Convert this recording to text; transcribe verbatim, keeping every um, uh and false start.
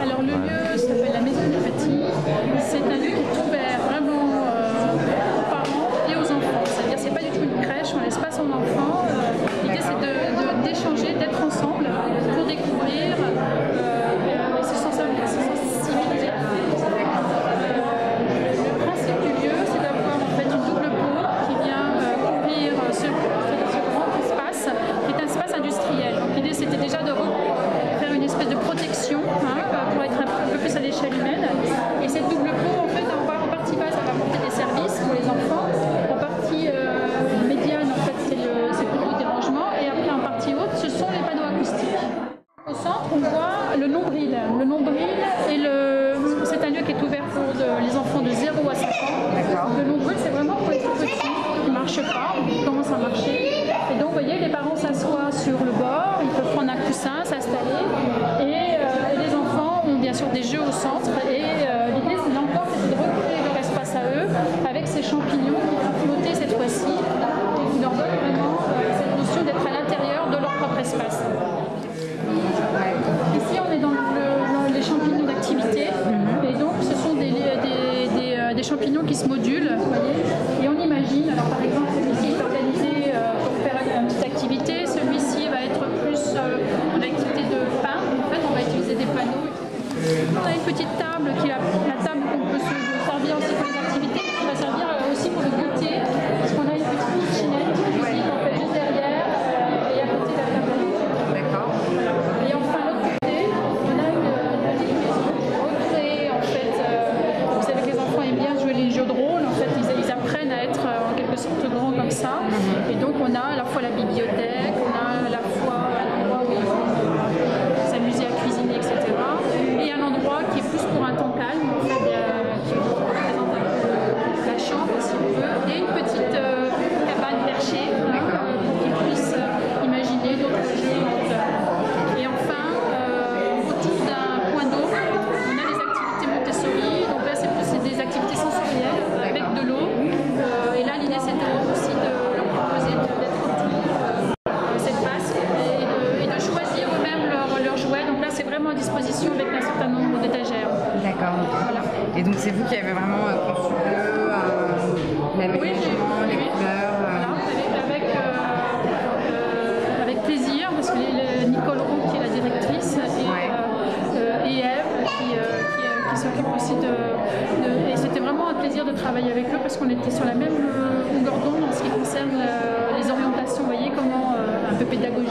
Alors le lieu s'appelle la Maison du Petit. C'est un lieu qui est ouvert vraiment euh, aux parents et aux enfants. C'est-à-dire c'est pas du tout une crèche, on laisse pas son enfant. Euh, L'idée c'est de, de, d'échanger, d'être ensemble pour découvrir. Euh, et se sensibiliser. Le principe du lieu c'est d'avoir en fait une double peau qui vient euh, couvrir ce, ce grand espace qui est un espace industriel. Donc l'idée c'était déjà de faire une espèce de protection. Hein, plus à l'échelle humaine, et cette double peau en fait en partie base va apporter des services pour les enfants, en partie euh, médiane en fait c'est plutôt des rangements, et après en partie haute ce sont les panneaux acoustiques. Au centre on voit le nombril, le nombril et le... c'est un lieu qui est ouvert pour de... les enfants de zéro à cinq ans, le nombril c'est vraiment pour les tout petits qui ne marchent pas, qui commencent à marcher, et donc vous voyez les parents s'assoient sur le bord, ils peuvent prendre un coussin, s'installer, et bien sûr des jeux au centre, et euh, l'idée c'est encore de recréer leur espace à eux avec ces champignons qui vont flotter cette fois-ci et qui leur donnent vraiment euh, cette notion d'être à l'intérieur de leur propre espace. Ici on est dans, le, dans les champignons d'activité, et donc ce sont des, des, des, euh, des champignons qui se modulent, vous voyez, et on imagine, alors par exemple celui-ci est organisé euh, pour faire une petite activité, celui-ci va être plus euh, une activité de pain, en fait on va utiliser des panneaux. On a une petite table qui est la table qu'on peut se servir aussi pour les activités, qui va servir aussi pour le goûter, parce qu'on a une petite kitchenette qui est juste derrière et à côté de la table. D'accord. Et enfin, l'autre côté, on a une, une petite maison recréée en fait. Euh, vous savez que les enfants aiment bien jouer les jeux de rôle, en fait, ils, ils apprennent à être en quelque sorte grands comme ça. Et donc, on a à la fois la bibliothèque, on a à la fois l'endroit où ils vont s'amuser à cuisiner, et cetera. Et un endroit qui est plus pour un temps calme, en fait, euh, qui représente un peu la chambre si on veut, et une petite euh, cabane perchée euh, pour qu'ils puissent euh, imaginer d'autres jeux. Et enfin, euh, autour d'un point d'eau, on a des activités Montessori, donc là c'est des activités sensorielles avec de l'eau, euh, et là l'idée c'était aussi de leur proposer d'être autour. C'est vraiment à disposition avec un certain nombre d'étagères. D'accord. Voilà. Et donc c'est vous qui avez vraiment conçu euh, euh, l'aménagement, oui, les oui. couleurs. Voilà, avec, euh, euh, avec plaisir, parce que les, les Nicole Roux qui est la directrice et, ouais. euh, et Eve qui, euh, qui, euh, qui s'occupe aussi de, de... Et c'était vraiment un plaisir de travailler avec eux parce qu'on était sur la même longueur d'onde en ce qui concerne euh, les orientations, vous voyez, comment euh, un peu pédagogique.